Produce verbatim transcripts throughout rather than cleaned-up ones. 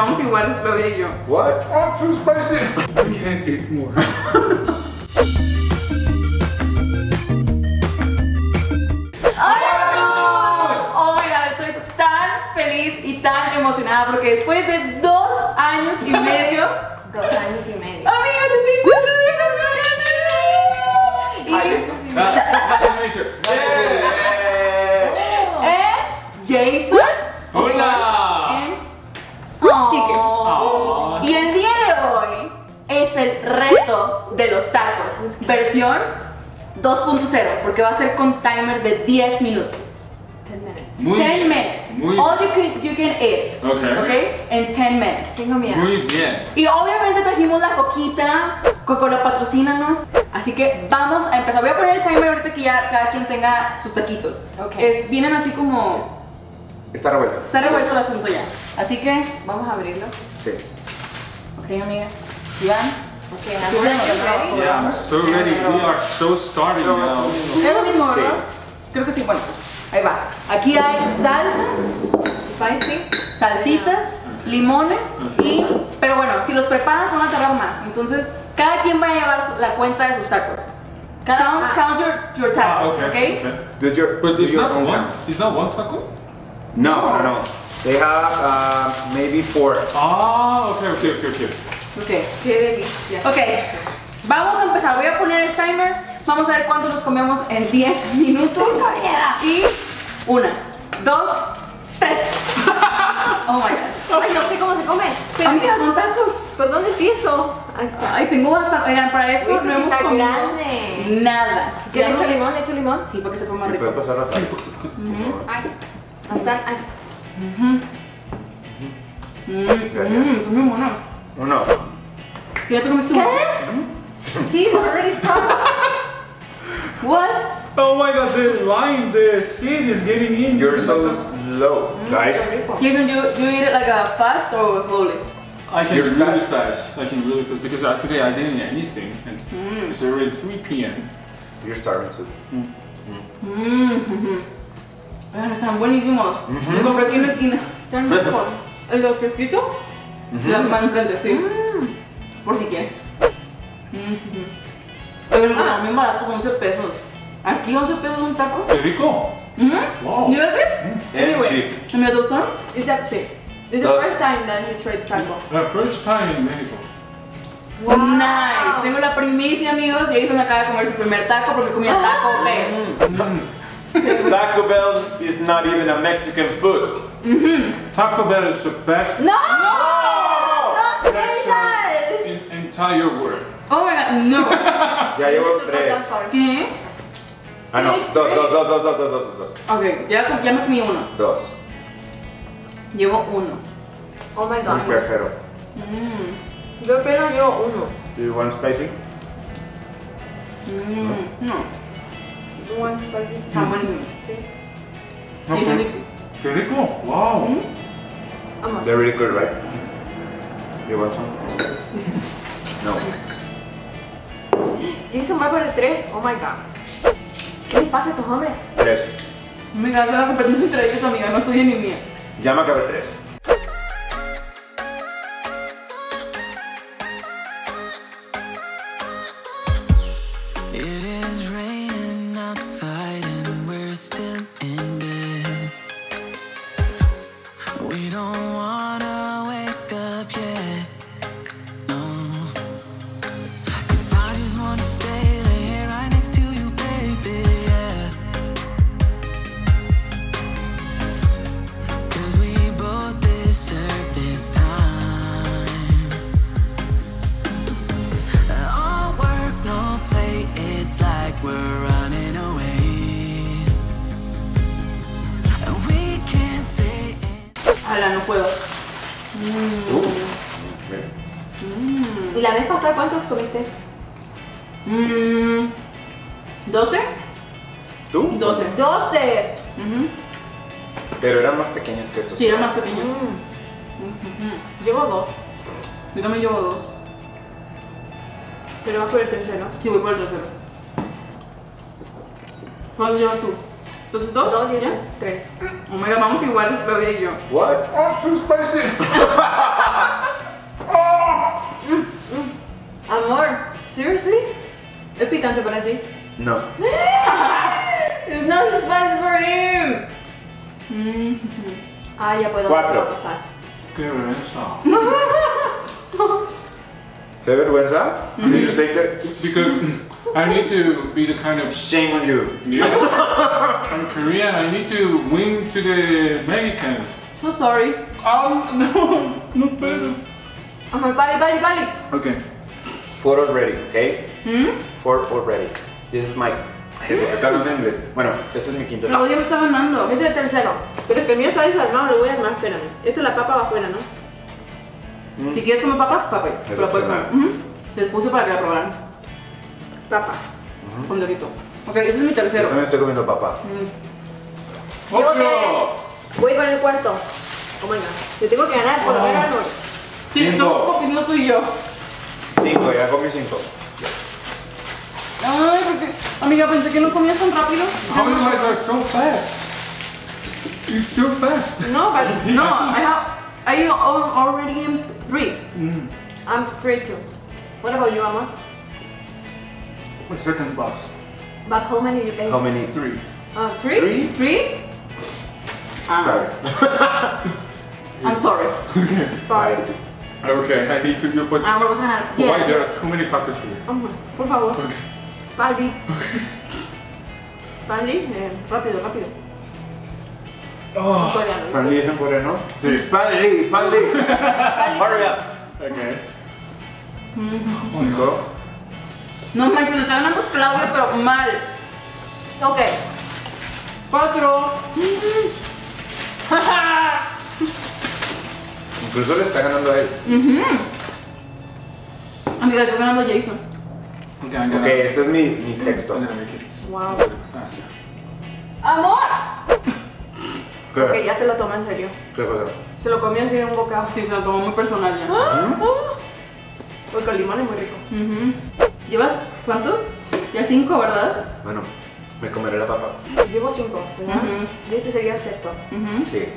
amamos iguales, Claudia y yo. What? Oh, too spicy. I can't eat more. ¡Hola amigos! Oh my god, estoy tan feliz y tan emocionada porque después de dos años y medio. dos años y medio. Amiga, te encuentro bien emocionada. Jason. Hola. En... Oh. Y el día de hoy es el reto de los tacos, versión dos punto cero, porque va a ser con timer de diez minutos. diez minutes. Muy ten minutes. Muy all you can, you can eat. Okay. Okay? En ten minutes. Tengo miedo. Muy bien. Y obviamente trajimos la coquita. Coca-Cola, patrocínanos. Así que vamos a empezar. Voy a poner el timer ahorita que ya cada quien tenga sus taquitos. Okay. Es, vienen así como. Está revuelto. Está revuelto el asunto ya. Así que vamos a abrirlo. Sí. Ok, amiga. Ya. Ok, I'm ready. Yeah, I'm so ready. We are so starting now. Es lo mismo, ¿verdad? Sí. Creo que sí, bueno. Ahí va. Aquí hay salsas, spicy, salsitas, limones y... Pero bueno, si los preparan se van a tardar más. Entonces, cada quien va a llevar su, la cuenta de sus tacos. Count, ah. count your, your tacos, ah, okay. ¿ok? Okay. Your, But it's not, one, it's not one taco? No, no, no. They have uh, maybe four. Ah, ok, ok, ok, ok. Ok, qué delicia. Ok, vamos a empezar. Voy a poner el timer. Vamos a ver cuántos nos comemos en diez minutos. Y una, dos, tres. Oh my gosh. Ay, no sé cómo se come. Pero amiga, son tacos. ¿Por dónde empiezo? Ay, tengo bastante. Oigan, para esto no hemos comido grande. Nada. ¿Le he hecho limón? ¿Le he hecho limón? Sí, para que se ponga rico. ¿Puede pasar la sal? Ay. La sal, ay. Mmm, muy bueno. Uno. ¿Ya te comiste uno? ¿Qué? He's already done. What? Oh my god, the lime, the seed is getting in. You're so slow, guys. Jason, do you eat it like a fast or slowly? I can really fast. I can really fast because today I didn't eat anything. It's already three p m You're starving too. Mmm. Ah, están buenísimos. Uh-huh. Los compré aquí en la esquina. Están mejor. El de fresquito, uh-huh. la mano enfrente, sí. Uh-huh. Por si quieren. Pero uh-huh. ah. son bien baratos, once pesos. Aquí once pesos un taco. ¡Qué rico! ¿Mm? Wow. ¿You like it? Mm. Anyway, cheap. ¿Me gustó? Is that cheap? Is the first time that you tried taco? The first time in Mexico. Wow. Nice. Tengo la primicia, amigos. Jason acaba de comer su primer taco porque comía taco, pero. Mm-hmm. Taco Bell is not even a Mexican food. Mm-hmm. Taco Bell is the best. No! No! Restaurant in the entire world. Oh my god, no. Ya llevo tres. ¿Qué? Ah no, dos, dos, dos, dos, dos, dos, dos. Ok, ya, ya me comí uno. Dos. Llevo uno. Oh my god. Un tercero. Mm. Yo apenas llevo uno. Do you want spicy? Mm. No. no. Está buenísimo. Sí. No, ¿qué rico? ¡Qué rico! ¡Wow! Mm-hmm. They're really good, right? You want some? No. Jason va por el tres. Oh my god. ¿Qué les pasa a tus hombres? Tres. Me ganas la competencia entre ellos, amiga. No tuya ni mía. Ya me acabé tres. No puedo. Mm. Uh, mm. ¿Y la vez pasada cuántos comiste? Mm. ¿doce? ¿Tú? doce. ¡doce! Uh-huh. Pero eran más pequeños que estos. Sí, eran más pequeños. Mm. Uh-huh. Llevo dos. Yo también llevo dos. Pero vas por el tercero. Sí, voy por el tercero. ¿Cuántos llevas tú? Entonces, ¿dos? ¿Dos y ella? Tres. Oh my god, vamos iguales, Claudia y yo. What? Oh, too spicy. Amor, seriously? ¿Es picante para ti? No. It's not spicy for him. Mm-hmm. Ah, ya puedo Cuatro. pasar. Qué vergüenza. ¿Te vergüenza? Mm-hmm. Did you say that? Because I need to be the kind of shame on you. Yeah. I'm Korean. I need to win to the Americans. So sorry. Oh no, no better. I'm like, bali, bali, bali. Okay. Four already, okay? Hmm? Four already. This is my. Está hablando en inglés. Bueno, este es mi quinto. Claudia me está ganando. Este es el tercero. Pero es que el mío está desarmado, lo voy a armar, espérame. Esto es la papa va afuera, ¿no? Mm. Si quieres comer papa, papa. Pero lo puedes comer. Les puse para que la probaran. Papa. Uh -huh. Con dedito. Ok, este es mi tercero. Yo también estoy comiendo papa. Mm. ¡Otro! Tres. Voy para el cuarto. Oh my god. Te tengo que ganar por lo menos. Sí, estamos comiendo tú y yo. Cinco, ya comí cinco. Ay, porque, amiga, pensé que no comías tan rápido. How do you guys are so fast? You're so fast. No, but no, I have. I already am three. Mm. I'm three too. What about you, Ama? A second box. But how many you take? How many? Three. Uh, three? Three? Three? Um, sorry. I'm sorry. Okay. Sorry. Okay, I need to do but ah, vamos a yeah. Why there are too many tacos here? Oh, por favor. Okay. Pali. Okay. Pali, eh, rápido, rápido. Oh, coreano, Pali es en coreano. Sí. Pali, Pali. Pali. Hurry up. Okay. Mm. Go. No manches, lo están dando Claudia, pero mal. Ok. Cuatro. Incluso le está ganando a él. Uh-huh. Amiga, le está ganando a Jason. Ok, este es mi, mi sexto. Wow. ¡Amor! ¿Qué? Ok, ya se lo toma en serio. ¿Qué pasó? Se lo comía así de un bocado. Sí, se lo tomó muy personal ya. ¿Ah? Porque el limón es muy rico. Uh-huh. ¿Llevas cuántos? Ya cinco, ¿verdad? Bueno, me comeré la papa. Llevo cinco, ¿verdad? Uh-huh. Yo este sería el sexto. Uh-huh. Sí.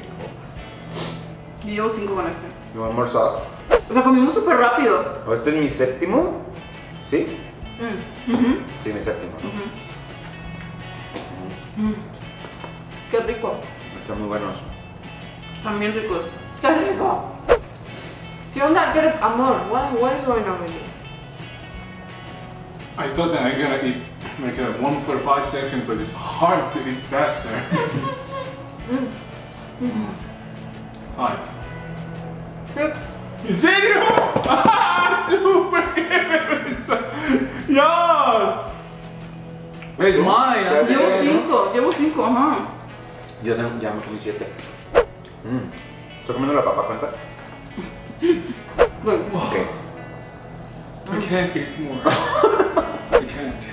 Yo llevo cinco con este. You want more sauce? O sea, comimos súper rápido. ¿O este es mi séptimo? ¿Sí? Mm. Mm-hmm. Sí, mi séptimo. Mm-hmm. Mm. Qué rico. Están muy buenos. Están bien ricos. ¡Qué rico! ¿Qué onda? ¿Qué rico? Amor, what is going on with you? I thought that I'm gonna eat like a one for five seconds, but it's hard to eat faster. Mm. Mm-hmm. Five. Six. ¿En serio? ¡Ah! ¡Súper! ¡Qué vergüenza! ¡Ya! Es mine. Llevo cinco, llevo cinco, ajá. Yo tengo, ya me comí siete. Mm. Estoy comiendo la papa, ¿cuenta? Bueno. Ok. I can't eat more. I can't.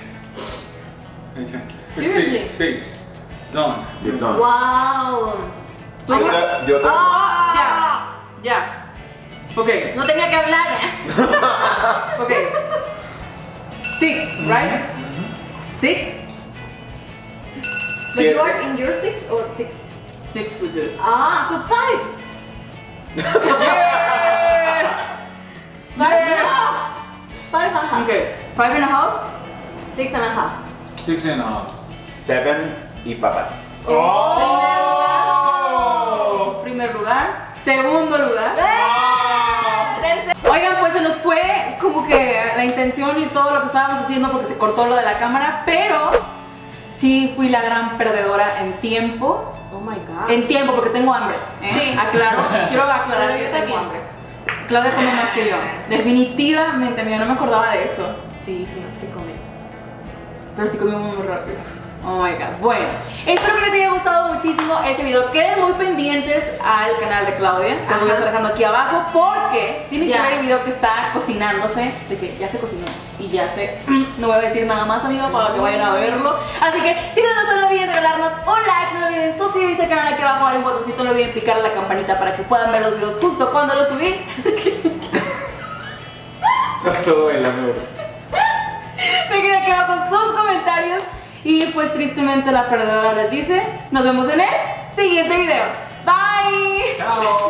I can't. Seriously? Six, six. Done. You're done. Wow. Yo otra, yo otra. Ah, ya, ya. Ok. No tenía que hablar. Ok. Six, right? Six? So you are in your six or six? Six with this. Ah, so five! Yeah. Five yeah. and a half! Five and a half. Okay. Five and a half? Six and a half. Six and a half. Seven y papas. Oh. Oh. Primer lugar. Segundo lugar. Hey. Oigan, pues se nos fue como que la intención y todo lo que estábamos haciendo porque se cortó lo de la cámara, pero sí fui la gran perdedora en tiempo. Oh my god. En tiempo, porque tengo hambre. ¿Eh? Sí. Aclaro. Quiero aclarar que yo tengo hambre. Claudia come más que yo. Definitivamente, mira, no me acordaba de eso. Sí, sí, sí comí. Pero sí comí muy rápido. Oh my god. Bueno, espero que les haya gustado muchísimo este video. Queden muy pendientes al canal de Claudia. Lo voy a estar dejando aquí abajo porque tienen yeah. que ver el video que está cocinándose. De que ya se cocinó y ya se. No voy a decir nada más, amigos, para que vayan a verlo. Así que si no, no, no olviden regalarnos un like. No olviden suscribirse al canal aquí abajo. Hay un botoncito. No olviden picar la campanita para que puedan ver los videos justo cuando los subí. Todo el amor. Piquen aquí abajo sus comentarios. Y pues tristemente la perdedora les dice, nos vemos en el siguiente video. Bye. Chao.